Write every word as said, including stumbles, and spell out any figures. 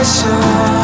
pressure.